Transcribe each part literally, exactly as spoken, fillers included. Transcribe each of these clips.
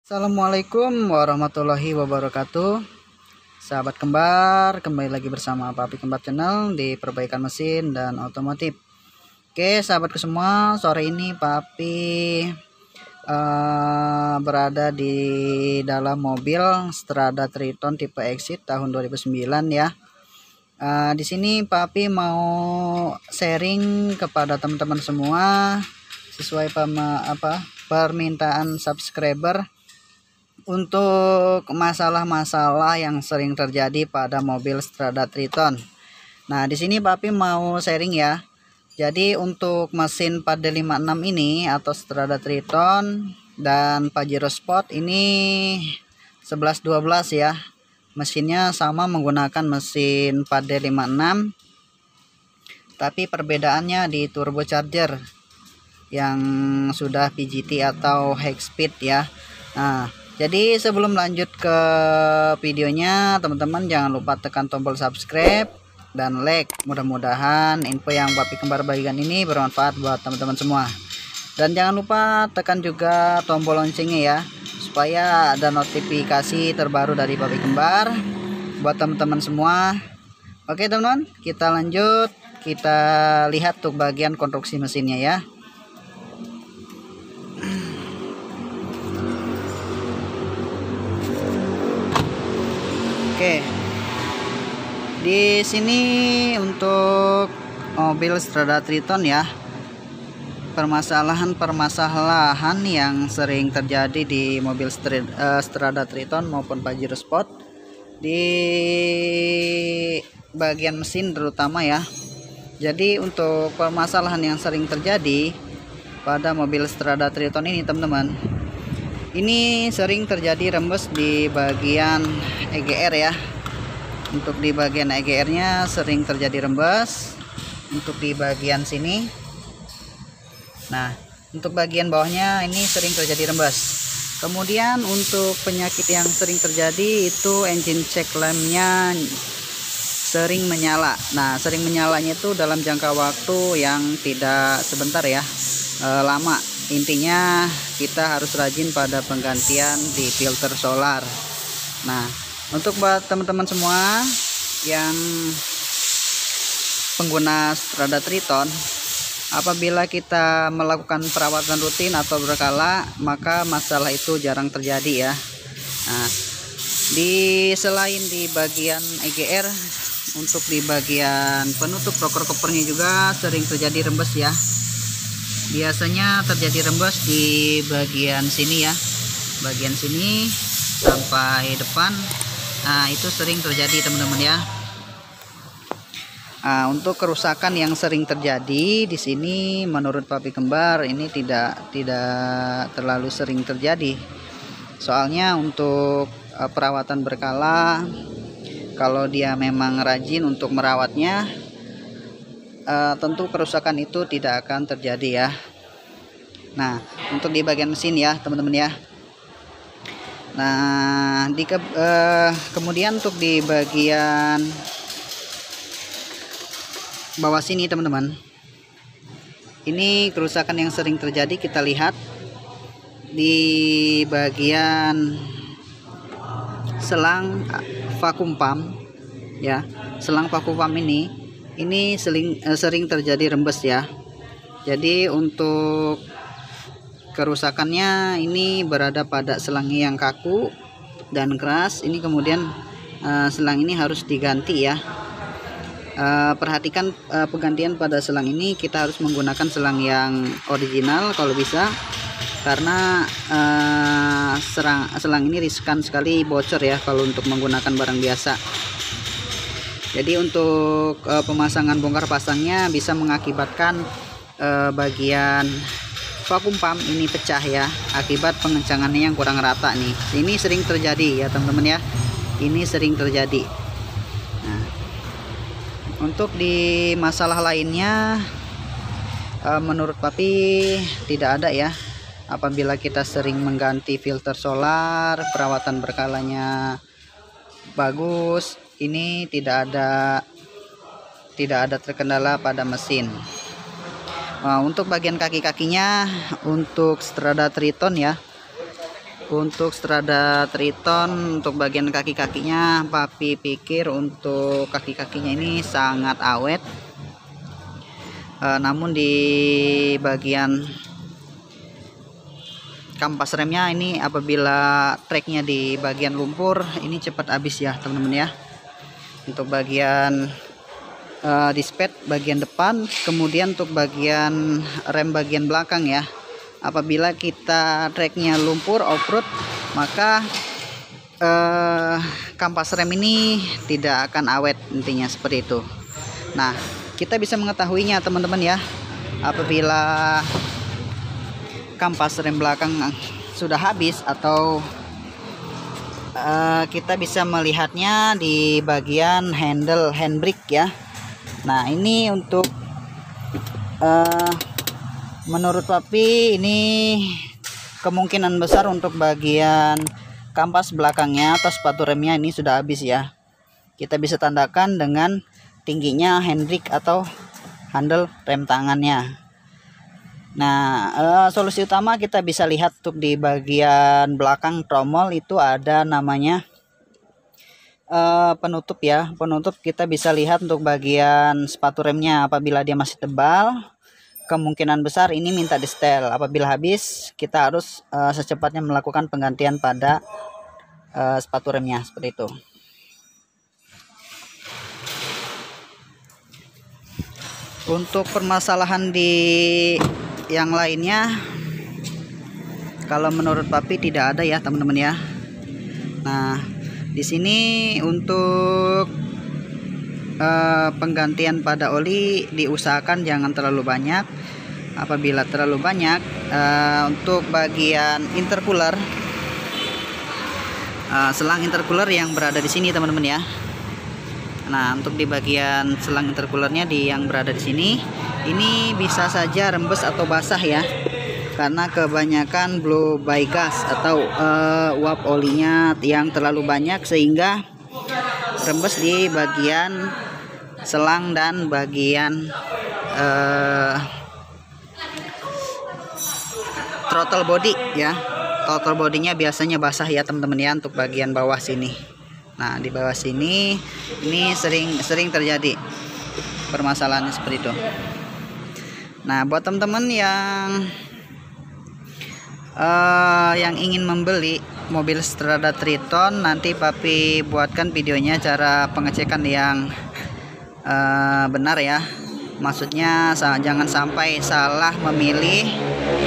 Assalamualaikum warahmatullahi wabarakatuh. Sahabat kembar, kembali lagi bersama Papi Kembar Channel di perbaikan mesin dan otomotif. Oke sahabatku semua, sore ini Papi uh, berada di dalam mobil Strada Triton tipe Exit tahun dua ribu sembilan ya. uh, Di sini Papi mau sharing kepada teman-teman semua sesuai pema, apa, permintaan subscriber untuk masalah-masalah yang sering terjadi pada mobil Strada Triton. Nah, di sini Papi mau sharing ya. Jadi untuk mesin pada lima enam ini atau Strada Triton dan Pajero Sport ini sebelas dua belas ya. Mesinnya sama menggunakan mesin pada lima enam. Tapi perbedaannya di turbocharger yang sudah P G T atau high speed ya. Nah, jadi sebelum lanjut ke videonya, teman-teman jangan lupa tekan tombol subscribe dan like. Mudah-mudahan info yang Papi Kembar bagikan ini bermanfaat buat teman-teman semua. Dan jangan lupa tekan juga tombol loncengnya ya, supaya ada notifikasi terbaru dari Papi Kembar buat teman-teman semua. Oke teman-teman, kita lanjut. Kita lihat tuh bagian konstruksi mesinnya ya. Oke, di sini untuk mobil Strada Triton ya, permasalahan-permasalahan yang sering terjadi di mobil Strada Triton maupun Pajero Sport di bagian mesin terutama ya. Jadi untuk permasalahan yang sering terjadi pada mobil Strada Triton ini teman-teman, ini sering terjadi rembes di bagian E G R ya. Untuk di bagian E G R nya sering terjadi rembes. Untuk di bagian sini, nah untuk bagian bawahnya ini sering terjadi rembes. Kemudian untuk penyakit yang sering terjadi itu engine check lampnya sering menyala. Nah sering menyalanya itu dalam jangka waktu yang tidak sebentar ya, e, lama. Intinya kita harus rajin pada penggantian di filter solar. Nah untuk buat teman-teman semua yang pengguna Strada Triton, apabila kita melakukan perawatan rutin atau berkala, maka masalah itu jarang terjadi ya. Nah, di selain di bagian E G R, untuk di bagian penutup rocker-kopernya juga sering terjadi rembes ya. Biasanya terjadi rembes di bagian sini ya, bagian sini sampai depan. Nah itu sering terjadi teman-teman ya. Nah, untuk kerusakan yang sering terjadi di sini menurut Papi Kembar ini tidak tidak terlalu sering terjadi. Soalnya untuk perawatan berkala, kalau dia memang rajin untuk merawatnya, Uh, tentu kerusakan itu tidak akan terjadi ya. Nah untuk di bagian mesin ya teman-teman ya. Nah di ke, uh, kemudian untuk di bagian bawah sini teman-teman, ini kerusakan yang sering terjadi kita lihat di bagian selang vakum pump ya. Selang vakum pump ini ini sering, eh, sering terjadi rembes ya. Jadi untuk kerusakannya ini berada pada selangnya yang kaku dan keras. Ini kemudian eh, selang ini harus diganti ya. eh, Perhatikan eh, penggantian pada selang ini kita harus menggunakan selang yang original kalau bisa. Karena eh, serang, selang ini riskan sekali bocor ya kalau untuk menggunakan barang biasa. Jadi untuk e, pemasangan bongkar pasangnya bisa mengakibatkan e, bagian vakum pump ini pecah ya, akibat pengencangannya yang kurang rata nih. Ini sering terjadi ya teman-teman ya. Ini sering terjadi. Nah, untuk di masalah lainnya uh, menurut Papi tidak ada ya. Apabila kita sering mengganti filter solar, perawatan berkalanya bagus, ini tidak ada tidak ada terkendala pada mesin. Nah, untuk bagian kaki-kakinya untuk Strada Triton ya. Untuk Strada Triton untuk bagian kaki-kakinya Papi pikir untuk kaki-kakinya ini sangat awet. Uh, namun di bagian kampas remnya ini apabila treknya di bagian lumpur ini cepat habis ya teman-teman ya. Untuk bagian uh, dispet bagian depan, kemudian untuk bagian rem bagian belakang ya, apabila kita treknya lumpur off-road maka uh, kampas rem ini tidak akan awet, intinya seperti itu. Nah, kita bisa mengetahuinya teman-teman ya apabila kampas rem belakang sudah habis atau uh, kita bisa melihatnya di bagian handle handbrake ya. Nah, ini untuk uh, menurut Papi ini kemungkinan besar untuk bagian kampas belakangnya atau sepatu remnya ini sudah habis ya. Kita bisa tandakan dengan tingginya handbrake atau handle rem tangannya. Nah, uh, solusi utama kita bisa lihat untuk di bagian belakang tromol itu ada namanya uh, penutup ya. Penutup kita bisa lihat untuk bagian sepatu remnya, apabila dia masih tebal kemungkinan besar ini minta di setel. Apabila habis kita harus uh, secepatnya melakukan penggantian pada uh, sepatu remnya seperti itu. Untuk permasalahan di yang lainnya kalau menurut Papi tidak ada ya teman-teman ya. Nah, di sini untuk eh, penggantian pada oli diusahakan jangan terlalu banyak. Apabila terlalu banyak eh, untuk bagian intercooler, eh, selang intercooler yang berada di sini teman-teman ya. Nah, untuk di bagian selang intercoolernya di yang berada di sini ini bisa saja rembes atau basah ya, karena kebanyakan blow by gas atau uh, uap olinya yang terlalu banyak sehingga rembes di bagian selang dan bagian uh, throttle body ya. Throttle bodinya biasanya basah ya teman-teman ya untuk bagian bawah sini. Nah, di bawah sini ini sering-sering terjadi permasalahannya seperti itu. Nah, buat teman-teman yang uh, yang ingin membeli mobil Strada Triton, nanti Papi buatkan videonya cara pengecekan yang uh, benar ya. Maksudnya jangan sampai salah memilih,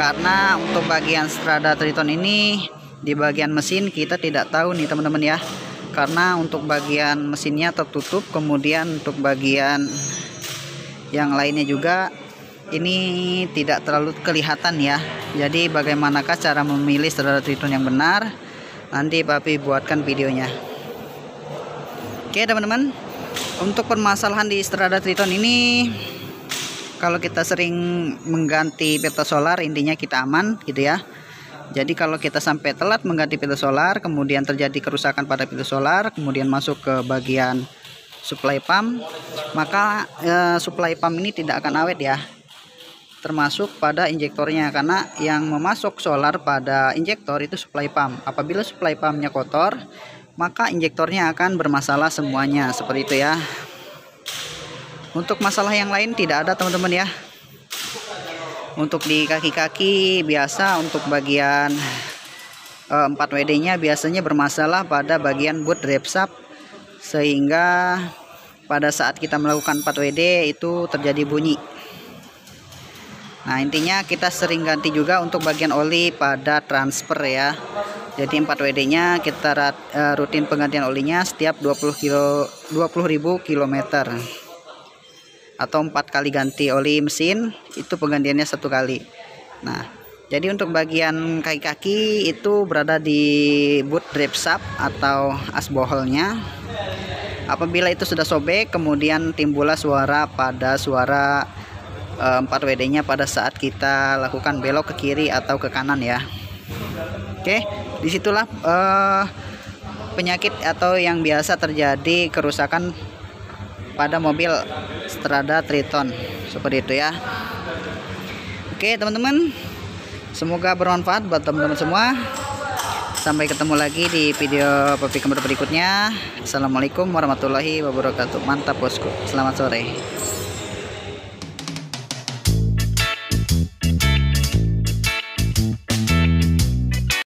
karena untuk bagian Strada Triton ini di bagian mesin kita tidak tahu nih teman-teman ya. Karena untuk bagian mesinnya tertutup, kemudian untuk bagian yang lainnya juga ini tidak terlalu kelihatan ya. Jadi bagaimanakah cara memilih Strada Triton yang benar, nanti Papi buatkan videonya. Oke teman-teman, untuk permasalahan di Strada Triton ini kalau kita sering mengganti peta solar intinya kita aman gitu ya. Jadi kalau kita sampai telat mengganti peta solar, kemudian terjadi kerusakan pada peta solar, kemudian masuk ke bagian supply pump, maka eh, supply pump ini tidak akan awet ya. Termasuk pada injektornya, karena yang memasok solar pada injektor itu supply pump. Apabila supply pumpnya kotor, maka injektornya akan bermasalah semuanya seperti itu ya. Untuk masalah yang lain tidak ada teman-teman ya. Untuk di kaki-kaki biasa untuk bagian eh, empat W D nya biasanya bermasalah pada bagian boot drive shaft, sehingga pada saat kita melakukan empat W D itu terjadi bunyi. Nah, intinya kita sering ganti juga untuk bagian oli pada transfer ya. Jadi empat W D nya kita eh, rutin penggantian olinya setiap dua puluh ribu kilometer atau empat kali ganti oli mesin, itu penggantiannya satu kali. Nah, jadi untuk bagian kaki-kaki itu berada di boot drive shaft atau asboholnya. Apabila itu sudah sobek, kemudian timbullah suara pada suara empat W D-nya pada saat kita lakukan belok ke kiri atau ke kanan ya. Oke, disitulah eh, penyakit atau yang biasa terjadi kerusakan pada mobil Strada Triton seperti itu ya. Oke teman-teman, semoga bermanfaat buat teman-teman semua. Sampai ketemu lagi di video Papi Kembar berikutnya. Assalamualaikum warahmatullahi wabarakatuh. Mantap bosku, selamat sore.